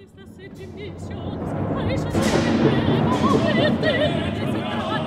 It's the city,